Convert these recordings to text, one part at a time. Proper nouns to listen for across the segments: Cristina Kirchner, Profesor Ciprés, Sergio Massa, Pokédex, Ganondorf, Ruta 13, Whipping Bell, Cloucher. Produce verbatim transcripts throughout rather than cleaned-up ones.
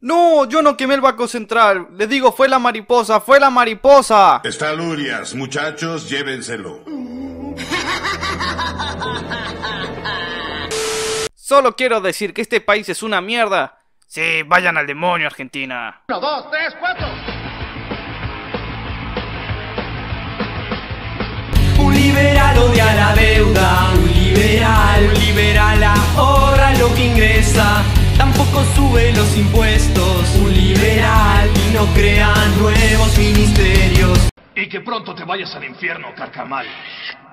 No, yo no quemé el Banco Central. Les digo, fue la mariposa, fue la mariposa. Está Lurias, muchachos, llévenselo. Solo quiero decir que este país es una mierda. Sí, vayan al demonio, Argentina. Uno, dos, tres, cuatro. Un liberal odia la deuda. Un liberal, un liberal ahorra lo que ingresa. Tampoco sube los impuestos. Un liberal y no crea nuevos ministerios. Y que pronto te vayas al infierno, carcamal.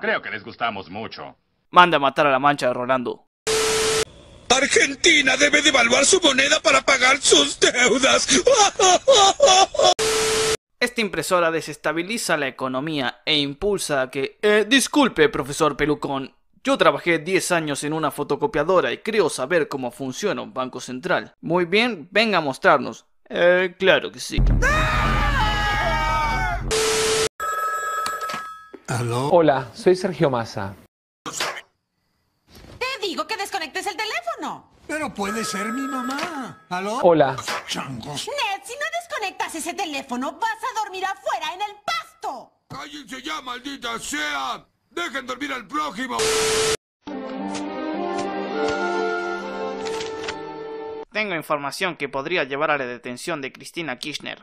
Creo que les gustamos mucho. Manda a matar a la Mancha de Rolando. Argentina debe devaluar su moneda para pagar sus deudas. Esta impresora desestabiliza la economía e impulsa a que... Eh, disculpe, profesor Pelucón. Yo trabajé diez años en una fotocopiadora y creo saber cómo funciona un banco central. Muy bien, venga a mostrarnos. Eh, claro que sí. ¿Aló? Hola, soy Sergio Massa. Te digo que desconectes el teléfono. Pero puede ser mi mamá. ¿Aló? Hola. Changos. Ned, si no desconectas ese teléfono, vas a dormir afuera en el pasto. ¡Cállense ya, maldita sea! ¡Dejen dormir al prójimo! Tengo información que podría llevar a la detención de Cristina Kirchner.